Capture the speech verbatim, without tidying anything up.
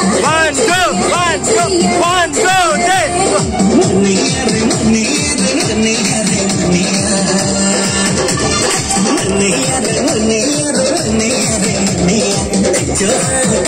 One, two, one, two, one, two, three.